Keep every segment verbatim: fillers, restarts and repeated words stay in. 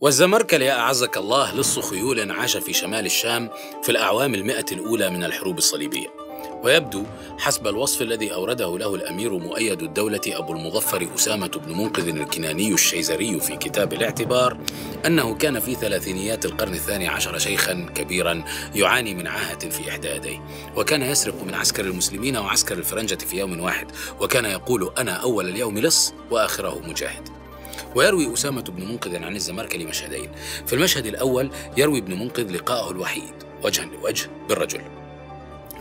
والزمركل يا أعزك الله لص خيول عاش في شمال الشام في الأعوام المئة الأولى من الحروب الصليبية، ويبدو حسب الوصف الذي أورده له الأمير مؤيد الدولة أبو المظفر أسامة بن منقذ الكناني الشيزري في كتاب الاعتبار أنه كان في ثلاثينيات القرن الثاني عشر شيخاً كبيراً يعاني من عاهة في إحدى يديه، وكان يسرق من عسكر المسلمين وعسكر الفرنجة في يوم واحد، وكان يقول أنا أول اليوم لص وآخره مجاهد. ويروي أسامة بن منقذ عن الزمركل مشهدين. في المشهد الأول يروي ابن منقذ لقاءه الوحيد وجها لوجه بالرجل.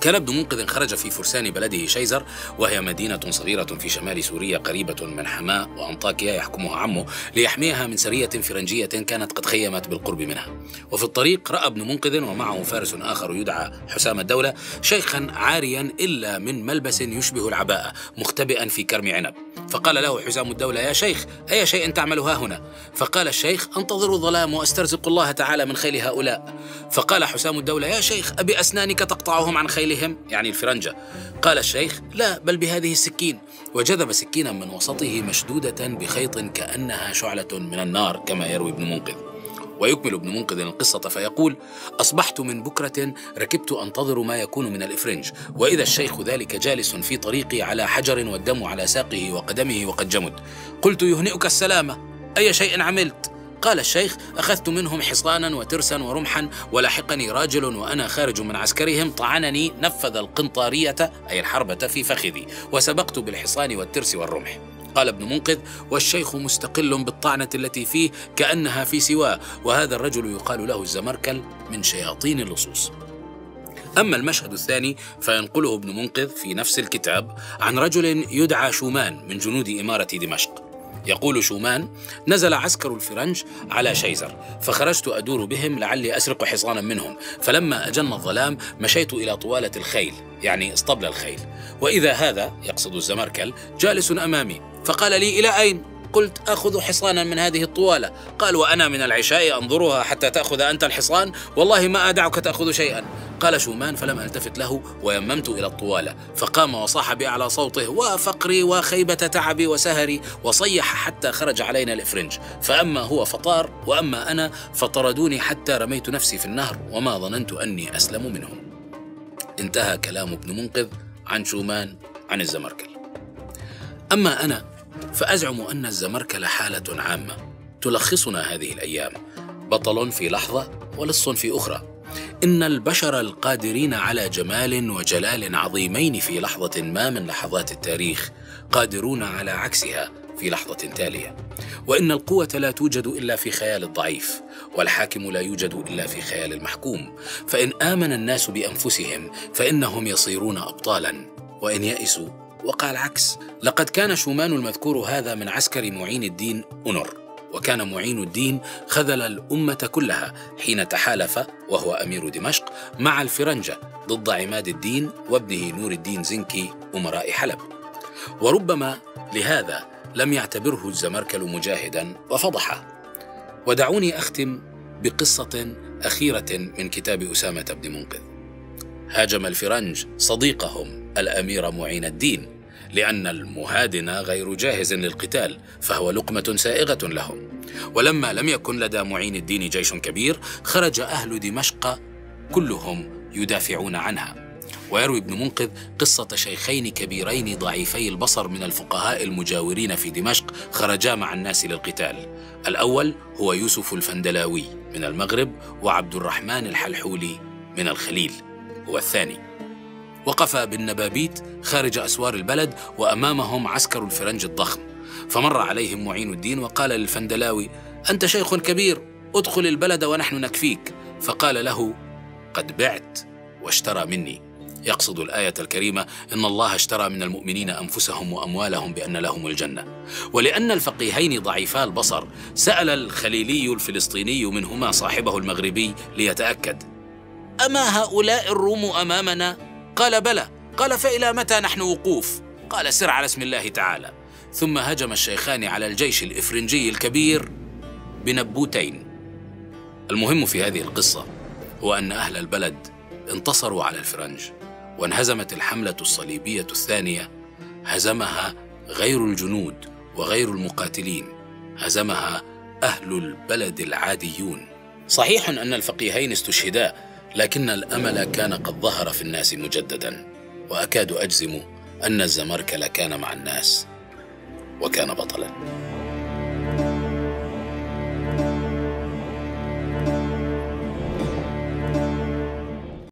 كان ابن منقذ خرج في فرسان بلده شيزر، وهي مدينة صغيرة في شمال سوريا قريبة من حماة وأنطاكيا يحكمها عمه، ليحميها من سرية فرنجية كانت قد خيمت بالقرب منها. وفي الطريق رأى ابن منقذ ومعه فارس آخر يدعى حسام الدولة شيخا عاريا إلا من ملبس يشبه العباءة مختبئا في كرم عنب، فقال له حسام الدولة يا شيخ أي شيء تعمل ها هنا؟ فقال الشيخ أنتظر الظلام وأسترزق الله تعالى من خيل هؤلاء. فقال حسام الدولة يا شيخ أبي أسنانك تقطعهم عن خيلهم؟ يعني الفرنجة. قال الشيخ لا بل بهذه السكين، وجذب سكينا من وسطه مشدودة بخيط كأنها شعلة من النار كما يروي ابن منقذ. ويكمل ابن منقذ القصة فيقول أصبحت من بكرة ركبت أنتظر ما يكون من الإفرنج، وإذا الشيخ ذلك جالس في طريقي على حجر والدم على ساقه وقدمه وقد جمد. قلت يهنئك السلامة أي شيء عملت؟ قال الشيخ أخذت منهم حصانا وترسا ورمحا، ولحقني راجل وأنا خارج من عسكرهم طعنني، نفذ القنطارية أي الحربة في فخذي، وسبقت بالحصان والترس والرمح. قال ابن منقذ والشيخ مستقل بالطعنة التي فيه كأنها في سواه، وهذا الرجل يقال له الزمركل من شياطين اللصوص. أما المشهد الثاني فينقله ابن منقذ في نفس الكتاب عن رجل يدعى شومان من جنود إمارة دمشق. يقول شومان نزل عسكر الفرنج على شيزر فخرجت أدور بهم لعلي أسرق حصانا منهم، فلما أجن الظلام مشيت إلى طوالة الخيل يعني اسطبل الخيل، وإذا هذا يقصد الزمركل جالس أمامي، فقال لي إلى أين؟ قلت أخذ حصانا من هذه الطوالة. قال وأنا من العشاء أنظرها حتى تأخذ أنت الحصان، والله ما أدعك تأخذ شيئا. قال شومان فلم ألتفت له ويممت إلى الطوالة، فقام وصاح بأعلى صوته وفقري وخيبة تعبي وسهري، وصيح حتى خرج علينا الإفرنج، فأما هو فطار وأما أنا فطردوني حتى رميت نفسي في النهر وما ظننت أني أسلم منهم. انتهى كلام ابن منقذ عن شومان عن الزمركل. أما أنا فأزعم أن الزمركل حالة عامة تلخصنا هذه الأيام، بطل في لحظة ولص في أخرى. إن البشر القادرين على جمال وجلال عظيمين في لحظة ما من لحظات التاريخ قادرون على عكسها في لحظة تالية، وإن القوة لا توجد إلا في خيال الضعيف، والحاكم لا يوجد إلا في خيال المحكوم، فإن آمن الناس بأنفسهم فإنهم يصيرون أبطالا، وإن يئسوا وقع العكس. لقد كان شومان المذكور هذا من عسكر معين الدين أنور، وكان معين الدين خذل الأمة كلها حين تحالف وهو أمير دمشق مع الفرنجة ضد عماد الدين وابنه نور الدين زنكي أمراء حلب. وربما لهذا لم يعتبره الزمركل مجاهدا وفضحه. ودعوني أختم بقصة أخيرة من كتاب أسامة بن منقذ. هاجم الفرنج صديقهم الأمير معين الدين لأن المهادن غير جاهز للقتال فهو لقمة سائغة لهم، ولما لم يكن لدى معين الدين جيش كبير خرج أهل دمشق كلهم يدافعون عنها. ويروي ابن منقذ قصة شيخين كبيرين ضعيفي البصر من الفقهاء المجاورين في دمشق خرجا مع الناس للقتال. الأول هو يوسف الفندلاوي من المغرب وعبد الرحمن الحلحولي من الخليل هو الثاني. وقف بالنبابيت خارج أسوار البلد وأمامهم عسكر الفرنج الضخم، فمر عليهم معين الدين وقال للفندلاوي أنت شيخ كبير أدخل البلد ونحن نكفيك، فقال له قد بعت واشترى مني، يقصد الآية الكريمة إن الله اشترى من المؤمنين أنفسهم وأموالهم بأن لهم الجنة. ولأن الفقيهين ضعيفا البصر سأل الخليلي الفلسطيني منهما صاحبه المغربي ليتأكد أما هؤلاء الروم أمامنا؟ قال بلى. قال فإلى متى نحن وقوف؟ قال سر على اسم الله تعالى. ثم هجم الشيخان على الجيش الإفرنجي الكبير بنبوتين. المهم في هذه القصة هو أن أهل البلد انتصروا على الفرنج، وانهزمت الحملة الصليبية الثانية، هزمها غير الجنود وغير المقاتلين، هزمها أهل البلد العاديون. صحيح أن الفقيهين استشهدا، لكن الأمل كان قد ظهر في الناس مجددا، وأكاد أجزم أن الزمركل كان مع الناس وكان بطلا.